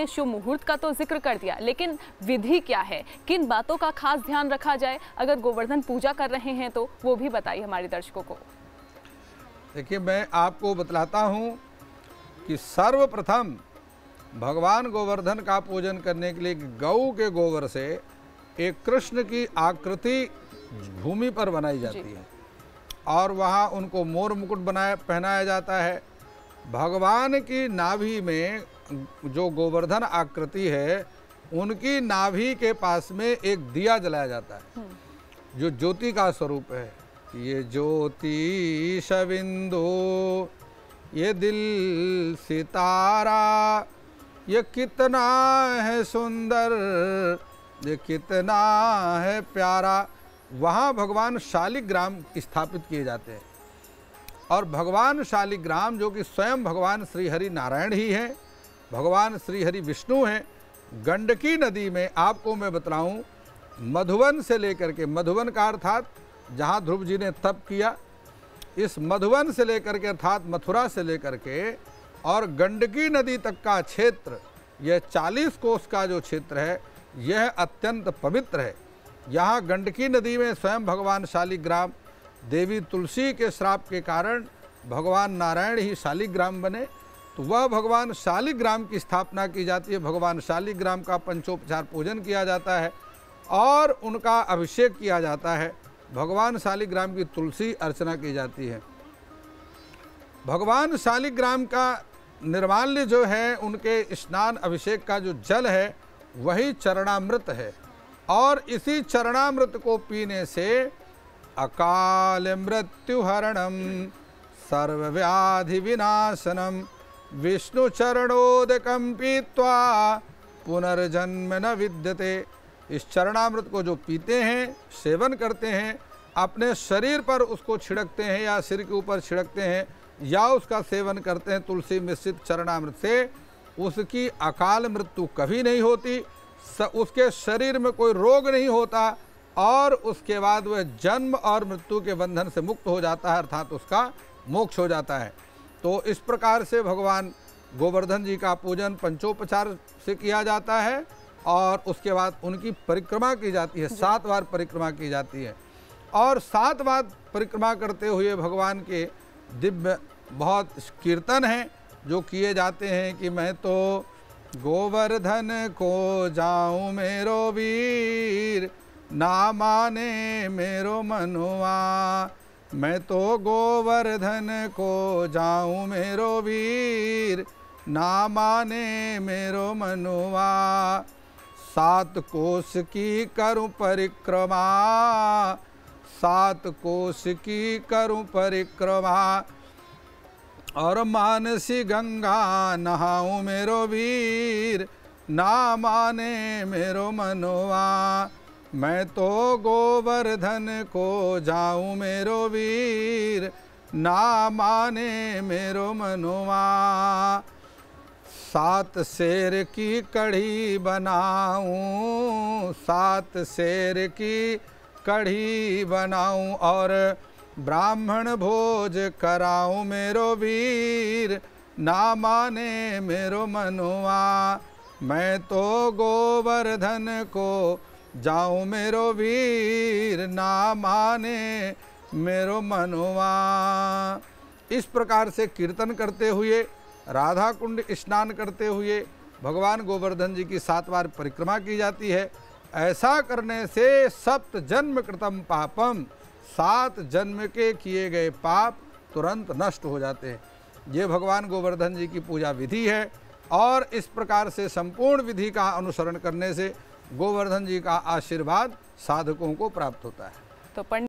आपने शुभ मुहूर्त का तो जिक्र कर दिया, लेकिन विधि क्या है, किन बातों का खास ध्यान रखा जाए अगर गोवर्धन पूजा कर रहे हैं तो वो भी बताइए हमारे दर्शकों को। देखिए, मैं आपको बतलाता हूँ कि सर्वप्रथम भगवान गोवर्धन का पूजन करने के लिए गऊ के गोबर से एक कृष्ण की आकृति भूमि पर बनाई जाती है और वहाँ उनको मोर मुकुट पहनाया जाता है। भगवान की नाभि में जो गोवर्धन आकृति है उनकी नाभि के पास में एक दिया जलाया जाता है जो ज्योति का स्वरूप है। ये ज्योति शविंदो, ये दिल सितारा, ये कितना है सुंदर, ये कितना है प्यारा। वहाँ भगवान शालिग्राम स्थापित किए जाते हैं और भगवान शालिग्राम जो कि स्वयं भगवान श्रीहरि नारायण ही हैं, भगवान श्रीहरि विष्णु हैं। गंडकी नदी में आपको मैं बतलाऊँ, मधुवन से लेकर के, मधुवन का अर्थात जहाँ ध्रुव जी ने तप किया, इस मधुवन से लेकर के अर्थात मथुरा से लेकर के और गंडकी नदी तक का क्षेत्र, यह 40 कोस का जो क्षेत्र है यह अत्यंत पवित्र है। यहाँ गंडकी नदी में स्वयं भगवान शालिग्राम देवी तुलसी के श्राप के कारण भगवान नारायण ही शालिग्राम बने, तो वह भगवान शालिग्राम की स्थापना की जाती है। भगवान शालिग्राम का पंचोपचार पूजन किया जाता है और उनका अभिषेक किया जाता है। भगवान शालिग्राम की तुलसी अर्चना की जाती है। भगवान शालिग्राम का निर्माल्य जो है, उनके स्नान अभिषेक का जो जल है वही चरणामृत है और इसी चरणामृत को पीने से अकाल मृत्यु हरणम सर्वव्याधि विनाशनम विष्णु चरणोदकम पीत्वा पुनर्जन्म न विद्यते। इस चरणामृत को जो पीते हैं, सेवन करते हैं, अपने शरीर पर उसको छिड़कते हैं या सिर के ऊपर छिड़कते हैं या उसका सेवन करते हैं तुलसी मिश्रित चरणामृत से, उसकी अकाल मृत्यु कभी नहीं होती, उसके शरीर में कोई रोग नहीं होता और उसके बाद वह जन्म और मृत्यु के बंधन से मुक्त हो जाता है, अर्थात उसका मोक्ष हो जाता है। तो इस प्रकार से भगवान गोवर्धन जी का पूजन पंचोपचार से किया जाता है और उसके बाद उनकी परिक्रमा की जाती है। 7 बार परिक्रमा की जाती है और 7 बार परिक्रमा करते हुए भगवान के दिव्य बहुत कीर्तन हैं जो किए जाते हैं कि मैं तो गोवर्धन को जाऊं मेरो वीर, ना माने मेरो मनुआ। मैं तो गोवर्धन को जाऊं मेरो वीर, ना माने मेरो मनुआ। 7 कोस की करूं परिक्रमा, 7 कोस की करूं परिक्रमा और मानसी गंगा नहाऊं मेरो वीर, ना माने मेरो मनोवा। मैं तो गोवर्धन को जाऊं मेरो वीर, ना माने मेरो मनोवा। 7 शेर की कढ़ी बनाऊं, 7 शेर की कढ़ी बनाऊं और ब्राह्मण भोज कराऊं मेरो वीर, ना माने मेरो मनुआ। मैं तो गोवर्धन को जाऊं मेरो वीर, ना माने मेरो मनुआ। इस प्रकार से कीर्तन करते हुए, राधा कुंड स्नान करते हुए भगवान गोवर्धन जी की 7 बार परिक्रमा की जाती है। ऐसा करने से 7 जन्म कृतम पापम, 7 जन्म के किए गए पाप तुरंत नष्ट हो जाते हैं। ये भगवान गोवर्धन जी की पूजा विधि है और इस प्रकार से संपूर्ण विधि का अनुसरण करने से गोवर्धन जी का आशीर्वाद साधकों को प्राप्त होता है। तो